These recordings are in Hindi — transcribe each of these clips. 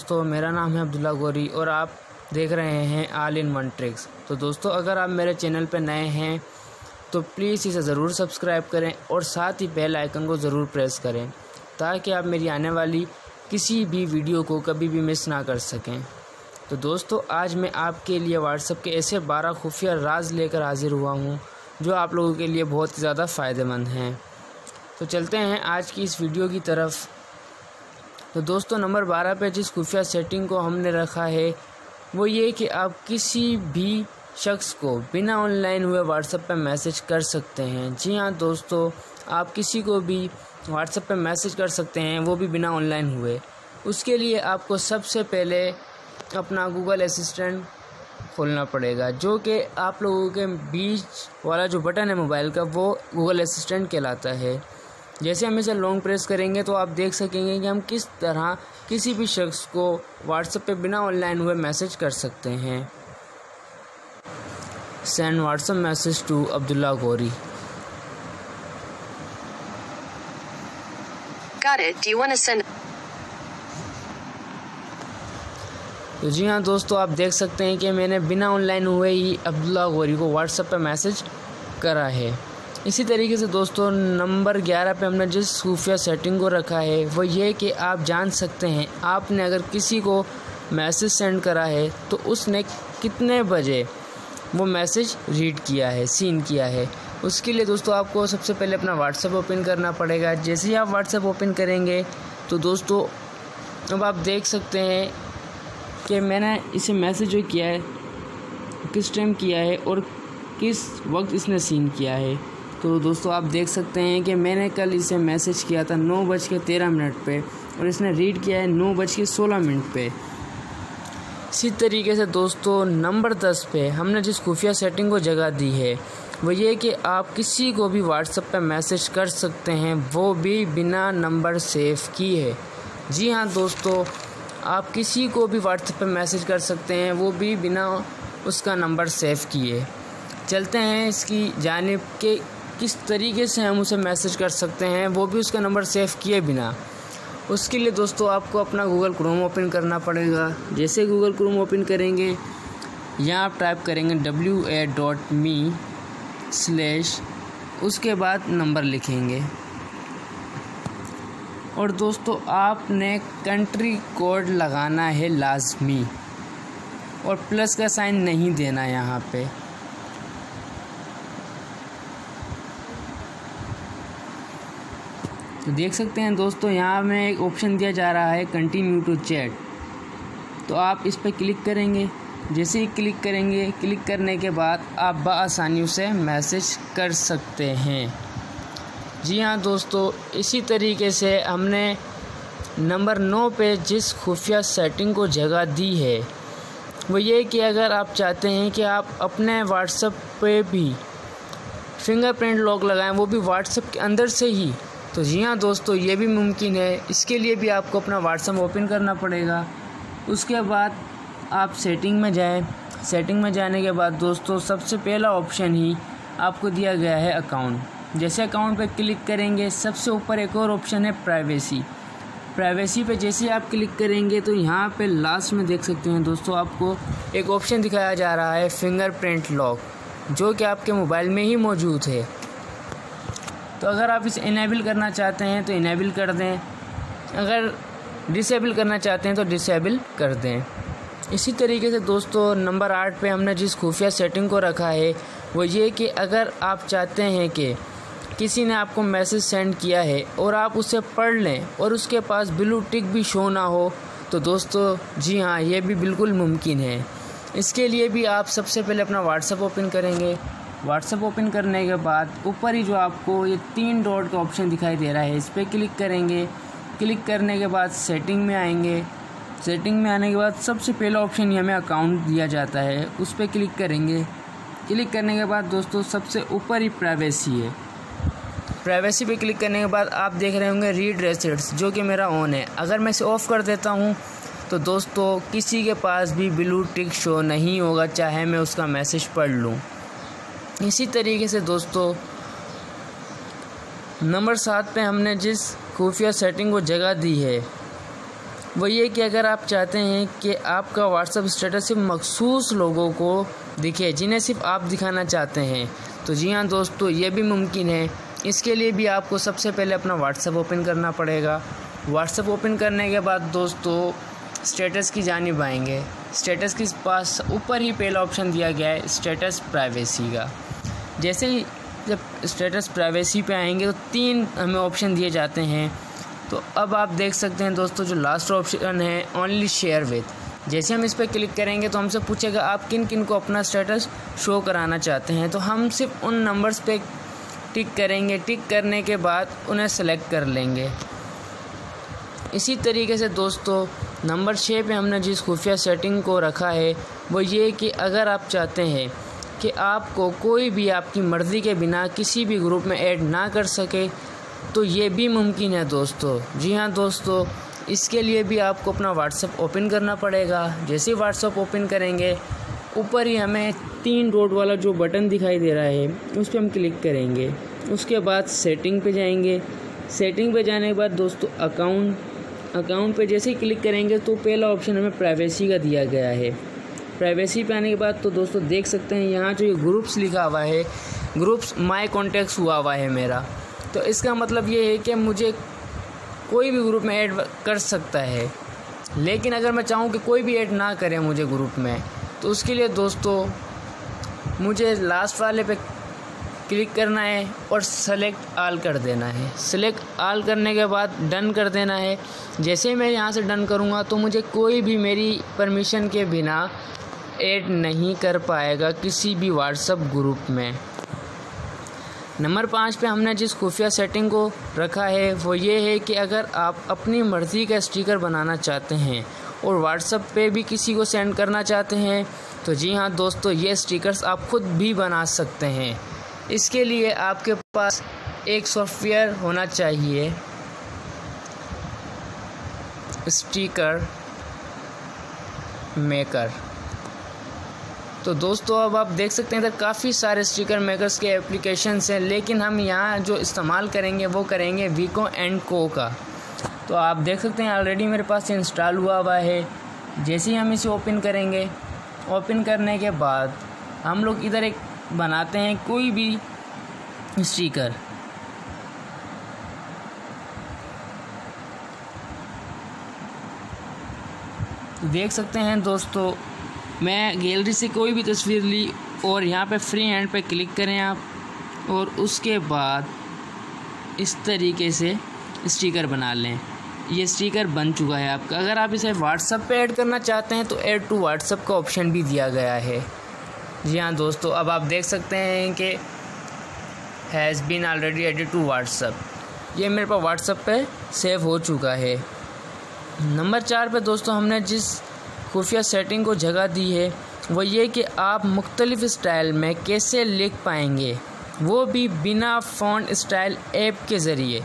दोस्तों, मेरा नाम है अब्दुल्ला गौरी और आप देख रहे हैं आल इन वन ट्रिक्स। तो दोस्तों, अगर आप मेरे चैनल पर नए हैं तो प्लीज़ इसे ज़रूर सब्सक्राइब करें और साथ ही बेल आइकन को ज़रूर प्रेस करें ताकि आप मेरी आने वाली किसी भी वीडियो को कभी भी मिस ना कर सकें। तो दोस्तों, आज मैं आपके लिए व्हाट्सएप के ऐसे 12 खुफिया राज लेकर हाजिर हुआ हूँ जो आप लोगों के लिए बहुत ही ज़्यादा फ़ायदेमंद हैं। तो चलते हैं आज की इस वीडियो की तरफ। तो दोस्तों, नंबर 12 पे जिस खुफिया सेटिंग को हमने रखा है वो ये कि आप किसी भी शख्स को बिना ऑनलाइन हुए व्हाट्सएप पे मैसेज कर सकते हैं। जी हाँ दोस्तों, आप किसी को भी व्हाट्सएप पे मैसेज कर सकते हैं, वो भी बिना ऑनलाइन हुए। उसके लिए आपको सबसे पहले अपना गूगल असिस्टेंट खोलना पड़ेगा, जो कि आप लोगों के बीच वाला जो बटन है मोबाइल का, वो गूगल असिस्टेंट कहलाता है। जैसे हम इसे लॉन्ग प्रेस करेंगे तो आप देख सकेंगे कि हम किस तरह किसी भी शख्स को व्हाट्सएप पे बिना ऑनलाइन हुए मैसेज कर सकते हैं। Send WhatsApp message to Abdullah Gauri. Got it. Do you want to send? तो जी हाँ दोस्तों, आप देख सकते हैं कि मैंने बिना ऑनलाइन हुए ही अब्दुल्ला गौरी को व्हाट्सएप पे मैसेज करा है। इसी तरीके से दोस्तों, नंबर 11 पे हमने जिस खुफिया सेटिंग को रखा है वो ये कि आप जान सकते हैं आपने अगर किसी को मैसेज सेंड करा है तो उसने कितने बजे वो मैसेज रीड किया है, सीन किया है। उसके लिए दोस्तों, आपको सबसे पहले अपना व्हाट्सएप ओपन करना पड़ेगा। जैसे ही आप व्हाट्सएप ओपन करेंगे तो दोस्तों, अब आप देख सकते हैं कि मैंने इसे मैसेज जो किया है किस टाइम किया है और किस वक्त इसने सीन किया है। तो दोस्तों, आप देख सकते हैं कि मैंने कल इसे मैसेज किया था 9:13 पे और इसने रीड किया है 9:16 पे। इसी तरीके से दोस्तों, नंबर 10 पे हमने जिस खुफिया सेटिंग को जगह दी है वो ये कि आप किसी को भी व्हाट्सएप पे मैसेज कर सकते हैं, वो भी बिना नंबर सेव की है। जी हाँ दोस्तों, आप किसी को भी व्हाट्सएप पे मैसेज कर सकते हैं, वो भी बिना उसका नंबर सेव किए। चलते हैं इसकी जानिब के किस तरीके से हम उसे मैसेज कर सकते हैं, वो भी उसका नंबर सेव किए बिना। उसके लिए दोस्तों, आपको अपना गूगल क्रोम ओपन करना पड़ेगा। जैसे गूगल क्रोम ओपन करेंगे, यहाँ आप टाइप करेंगे wa.me/ उसके बाद नंबर लिखेंगे और दोस्तों आपने कंट्री कोड लगाना है लाजमी और प्लस का साइन नहीं देना यहाँ पे। तो देख सकते हैं दोस्तों, यहाँ में एक ऑप्शन दिया जा रहा है कंटिन्यू टू चैट, तो आप इस पर क्लिक करेंगे। जैसे ही क्लिक करेंगे, क्लिक करने के बाद आप बआसानी से मैसेज कर सकते हैं। जी हाँ दोस्तों, इसी तरीके से हमने नंबर 9 पे जिस खुफिया सेटिंग को जगह दी है वो ये कि अगर आप चाहते हैं कि आप अपने व्हाट्सएप पे भी फिंगरप्रिंट लॉक लगाएं, वो भी व्हाट्सएप के अंदर से ही। तो जी हाँ दोस्तों, ये भी मुमकिन है। इसके लिए भी आपको अपना व्हाट्सएप ओपन करना पड़ेगा। उसके बाद आप सेटिंग में जाएं। सेटिंग में जाने के बाद दोस्तों, सबसे पहला ऑप्शन ही आपको दिया गया है अकाउंट। जैसे अकाउंट पर क्लिक करेंगे, सबसे ऊपर एक और ऑप्शन है प्राइवेसी। प्राइवेसी पे जैसे आप क्लिक करेंगे तो यहाँ पे लास्ट में देख सकते हैं दोस्तों, आपको एक ऑप्शन दिखाया जा रहा है फिंगरप्रिंट लॉक, जो कि आपके मोबाइल में ही मौजूद है। तो अगर आप इसे इनेबल करना चाहते हैं तो इनेबल कर दें, अगर डिसेबल करना चाहते हैं तो डिसेबल कर दें। इसी तरीके से दोस्तों, नंबर 8 पे हमने जिस खुफिया सेटिंग को रखा है वो ये कि अगर आप चाहते हैं कि किसी ने आपको मैसेज सेंड किया है और आप उसे पढ़ लें और उसके पास ब्लू टिक भी शो ना हो, तो दोस्तों जी हाँ, ये भी बिल्कुल मुमकिन है। इसके लिए भी आप सबसे पहले अपना व्हाट्सएप ओपन करेंगे। व्हाट्सएप ओपन करने के बाद ऊपर ही जो आपको ये 3 डॉट का ऑप्शन दिखाई दे रहा है, इस पर क्लिक करेंगे। क्लिक करने के बाद सेटिंग में आएंगे। सेटिंग में आने के बाद सबसे पहला ऑप्शन ही हमें अकाउंट दिया जाता है, उस पर क्लिक करेंगे। क्लिक करने के बाद दोस्तों, सबसे ऊपर ही प्राइवेसी है। प्राइवेसी पे क्लिक करने के बाद आप देख रहे होंगे रीड रिसीट्स, जो कि मेरा ऑन है। अगर मैं इसे ऑफ़ कर देता हूँ तो दोस्तों किसी के पास भी ब्लू टिक शो नहीं होगा, चाहे मैं उसका मैसेज पढ़ लूँ। इसी तरीके से दोस्तों, नंबर 7 पे हमने जिस खुफिया सेटिंग को जगह दी है वो ये कि अगर आप चाहते हैं कि आपका व्हाट्सएप स्टेटस सिर्फ मखसूस लोगों को दिखे जिन्हें सिर्फ आप दिखाना चाहते हैं, तो जी हाँ दोस्तों, ये भी मुमकिन है। इसके लिए भी आपको सबसे पहले अपना व्हाट्सएप ओपन करना पड़ेगा। व्हाट्सएप ओपन करने के बाद दोस्तों स्टेटस की जानिब आएंगे। स्टेटस के पास ऊपर ही पहला ऑप्शन दिया गया है स्टेटस प्राइवेसी का। जैसे ही जब स्टेटस प्राइवेसी पे आएंगे तो तीन हमें ऑप्शन दिए जाते हैं। तो अब आप देख सकते हैं दोस्तों जो लास्ट ऑप्शन है ओनली शेयर विथ, जैसे हम इस पर क्लिक करेंगे तो हमसे पूछेगा आप किन किन को अपना स्टेटस शो कराना चाहते हैं। तो हम सिर्फ उन नंबर्स पे टिक करेंगे। टिक करने के बाद उन्हें सेलेक्ट कर लेंगे। इसी तरीके से दोस्तों नंबर 6 पे हमने जिस खुफिया सेटिंग को रखा है वो ये कि अगर आप चाहते हैं कि आपको कोई भी आपकी मर्ज़ी के बिना किसी भी ग्रुप में ऐड ना कर सके, तो ये भी मुमकिन है दोस्तों। जी हाँ दोस्तों, इसके लिए भी आपको अपना व्हाट्सएप ओपन करना पड़ेगा। जैसे व्हाट्सएप ओपन करेंगे ऊपर ही हमें 3 डॉट वाला जो बटन दिखाई दे रहा है उस पर हम क्लिक करेंगे। उसके बाद सेटिंग पे जाएंगे। सेटिंग पे जाने के बाद दोस्तों अकाउंट पे जैसे ही क्लिक करेंगे तो पहला ऑप्शन हमें प्राइवेसी का दिया गया है। प्राइवेसी पे आने के बाद तो दोस्तों देख सकते हैं यहाँ जो ये ग्रुप्स लिखा हुआ है, ग्रुप्स माय कॉन्टैक्ट्स हुआ है मेरा, तो इसका मतलब ये है कि मुझे कोई भी ग्रुप में ऐड कर सकता है। लेकिन अगर मैं चाहूँ कि कोई भी ऐड ना करे मुझे ग्रुप में, तो उसके लिए दोस्तों मुझे लास्ट वाले पे क्लिक करना है और सेलेक्ट आल कर देना है। सेलेक्ट आल करने के बाद डन कर देना है। जैसे ही मैं यहाँ से डन करूँगा तो मुझे कोई भी मेरी परमिशन के बिना ऐड नहीं कर पाएगा किसी भी व्हाट्सएप ग्रुप में। नंबर 5 पे हमने जिस खुफिया सेटिंग को रखा है वो ये है कि अगर आप अपनी मर्ज़ी का स्टिकर बनाना चाहते हैं और व्हाट्सएप पे भी किसी को सेंड करना चाहते हैं, तो जी हाँ दोस्तों ये स्टिकर्स आप खुद भी बना सकते हैं। इसके लिए आपके पास एक सॉफ्टवेयर होना चाहिए स्टिकर मेकर। तो दोस्तों अब आप देख सकते हैं इधर काफ़ी सारे स्टिकर मेकर्स के एप्लीकेशंस हैं, लेकिन हम यहाँ जो इस्तेमाल करेंगे वो करेंगे वीको एंड को का। तो आप देख सकते हैं ऑलरेडी मेरे पास इंस्टॉल हुआ है। जैसे ही हम इसे ओपन करेंगे, ओपन करने के बाद हम लोग इधर एक बनाते हैं कोई भी स्टिकर। देख सकते हैं दोस्तों मैं गैलरी से कोई भी तस्वीर ली और यहाँ पे फ्री हैंड पे क्लिक करें आप, और उसके बाद इस तरीके से स्टिकर बना लें। ये स्टिकर बन चुका है आपका। अगर आप इसे व्हाट्सएप पे ऐड करना चाहते हैं तो ऐड टू व्हाट्सएप का ऑप्शन भी दिया गया है। जी हाँ दोस्तों, अब आप देख सकते हैं कि has been already added to WhatsApp, ये मेरे पास व्हाट्सएप पे सेव हो चुका है। नंबर 4 पे दोस्तों हमने जिस खुफिया सेटिंग को जगह दी है वो ये कि आप मुख्तलिफ़ स्टाइल में कैसे लिख पाएंगे, वो भी बिना फ़ॉन्ट स्टाइल ऐप के ज़रिए।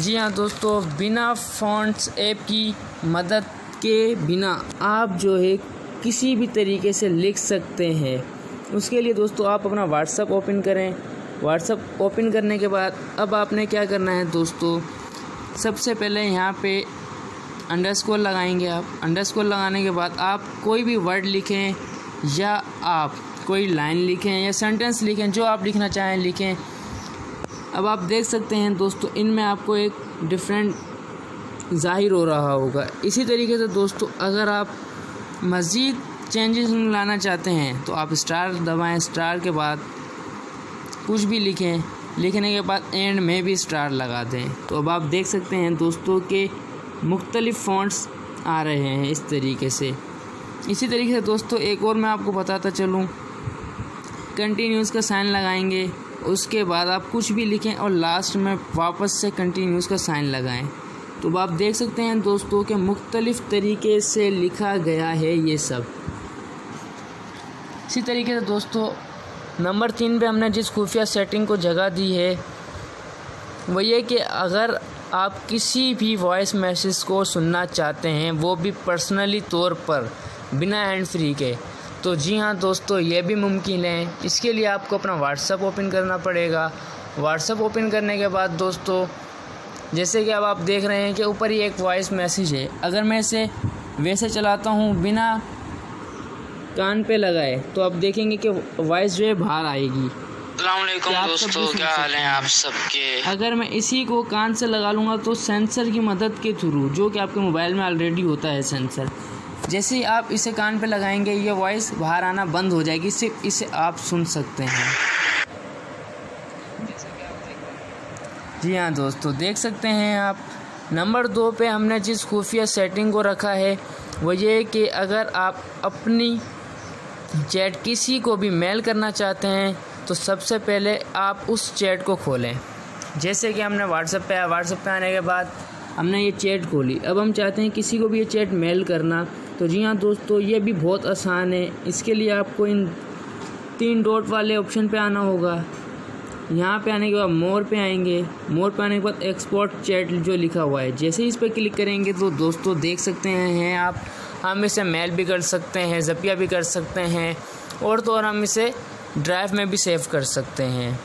जी हाँ दोस्तों, बिना फ़ॉन्ट्स ऐप की मदद के बिना आप जो है किसी भी तरीके से लिख सकते हैं। उसके लिए दोस्तों आप अपना व्हाट्सएप ओपन करें। व्हाट्सएप ओपन करने के बाद अब आपने क्या करना है दोस्तों, सबसे पहले यहाँ पे अंडरस्कोर लगाएंगे आप। अंडरस्कोर लगाने के बाद आप कोई भी वर्ड लिखें या आप कोई लाइन लिखें या सेंटेंस लिखें, जो आप लिखना चाहें लिखें। अब आप देख सकते हैं दोस्तों इनमें आपको एक डिफरेंट ज़ाहिर हो रहा होगा। इसी तरीके से दोस्तों अगर आप मज़ीद चेंजेस लाना चाहते हैं तो आप स्टार दबाएं। स्टार के बाद कुछ भी लिखें, लिखने के बाद एंड में भी स्टार लगा दें। तो अब आप देख सकते हैं दोस्तों के मुख्तलिफ़ फ़ॉन्ट्स आ रहे हैं इस तरीके से। इसी तरीके से दोस्तों एक और मैं आपको बताता चलूं, कंटिन्यूज़ का साइन लगाएंगे, उसके बाद आप कुछ भी लिखें और लास्ट में वापस से कंटिन्यूज़ का साइन लगाएं। तो आप देख सकते हैं दोस्तों के मुख्तलिफ़ तरीके से लिखा गया है ये सब। इसी तरीके से दोस्तों नंबर 3 पे हमने जिस खुफिया सेटिंग को जगह दी है वो ये कि अगर आप किसी भी वॉइस मैसेज को सुनना चाहते हैं, वो भी पर्सनली तौर पर बिना हैंड फ्री के, तो जी हाँ दोस्तों ये भी मुमकिन है। इसके लिए आपको अपना व्हाट्सएप ओपन करना पड़ेगा। व्हाट्सएप ओपन करने के बाद दोस्तों जैसे कि अब आप देख रहे हैं कि ऊपर ही एक वॉइस मैसेज है। अगर मैं इसे वैसे चलाता हूँ बिना कान पे लगाए तो आप देखेंगे कि वॉइस जो है बाहर आएगी। अस्सलामुअलैकुम दोस्तों, क्या हाल है आप सबके। अगर मैं इसी को कान से लगा लूँगा तो सेंसर की मदद के थ्रू, जो कि आपके मोबाइल में ऑलरेडी होता है सेंसर, जैसे ही आप इसे कान पे लगाएंगे ये वॉइस बाहर आना बंद हो जाएगी, सिर्फ इसे आप सुन सकते हैं। जी हाँ दोस्तों, देख सकते हैं आप। नंबर 2 पे हमने जिस खुफिया सेटिंग को रखा है वो ये कि अगर आप अपनी चैट किसी को भी मेल करना चाहते हैं तो सबसे पहले आप उस चैट को खोलें। जैसे कि हमने व्हाट्सएप पे आने के बाद हमने ये चैट खोली। अब हम चाहते हैं किसी को भी ये चैट मेल करना, तो जी हाँ दोस्तों, ये भी बहुत आसान है। इसके लिए आपको इन 3 डॉट वाले ऑप्शन पे आना होगा। यहाँ पे आने के बाद मोर पे आएंगे। मोर पे आने के बाद एक्सपोर्ट चैट जो लिखा हुआ है, जैसे ही इस पर क्लिक करेंगे तो दोस्तों देख सकते हैं आप, हम इसे मेल भी कर सकते हैं, जपिया भी कर सकते हैं, और तो और हम इसे ड्राइव में भी सेव कर सकते हैं।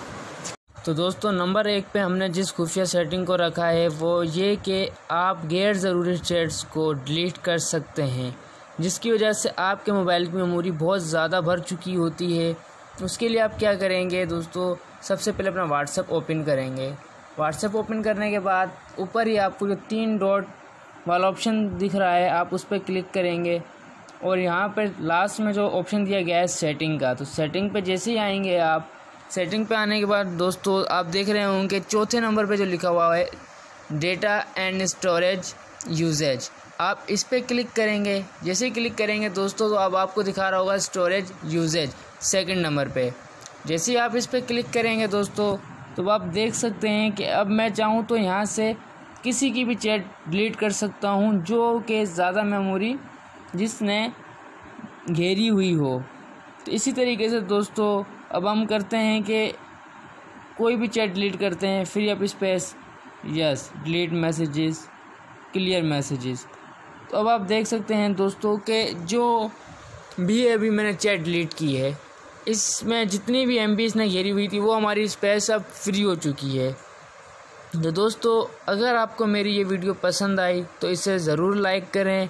तो दोस्तों नंबर 1 पे हमने जिस खुफिया सेटिंग को रखा है वो ये कि आप गैर ज़रूरी चैट्स को डिलीट कर सकते हैं, जिसकी वजह से आपके मोबाइल की मेमोरी बहुत ज़्यादा भर चुकी होती है। उसके लिए आप क्या करेंगे दोस्तों, सबसे पहले अपना व्हाट्सएप ओपन करेंगे। व्हाट्सएप ओपन करने के बाद ऊपर ही आपको जो 3 डॉट वाला ऑप्शन दिख रहा है आप उस पर क्लिक करेंगे, और यहाँ पर लास्ट में जो ऑप्शन दिया गया है सेटिंग का, तो सेटिंग पे जैसे ही आएंगे आप, सेटिंग पे आने के बाद दोस्तों आप देख रहे होंगे 4थे नंबर पे जो लिखा हुआ है डेटा एंड स्टोरेज यूजेज, आप इस पर क्लिक करेंगे। जैसे ही क्लिक करेंगे दोस्तों तो अब आपको दिखा रहा होगा स्टोरेज यूजेज 2nd नंबर पर। जैसे ही आप इस पर क्लिक करेंगे दोस्तों तो आप देख सकते हैं कि अब मैं चाहूँ तो यहाँ से किसी की भी चैट डिलीट कर सकता हूँ जो कि ज़्यादा मेमोरी जिसने घेरी हुई हो। तो इसी तरीके से दोस्तों अब हम करते हैं कि कोई भी चैट डिलीट करते हैं, free up space, yes, delete messages, clear messages. तो अब आप देख सकते हैं दोस्तों कि जो भी अभी मैंने चैट डिलीट की है इसमें जितनी भी MB इसने घेरी हुई थी वो हमारी स्पेस अब फ्री हो चुकी है। तो दोस्तों अगर आपको मेरी ये वीडियो पसंद आई तो इसे ज़रूर लाइक करें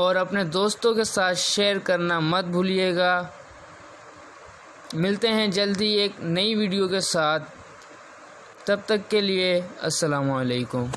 और अपने दोस्तों के साथ शेयर करना मत भूलिएगा। मिलते हैं जल्दी एक नई वीडियो के साथ, तब तक के लिए अस्सलाम वालेकुम।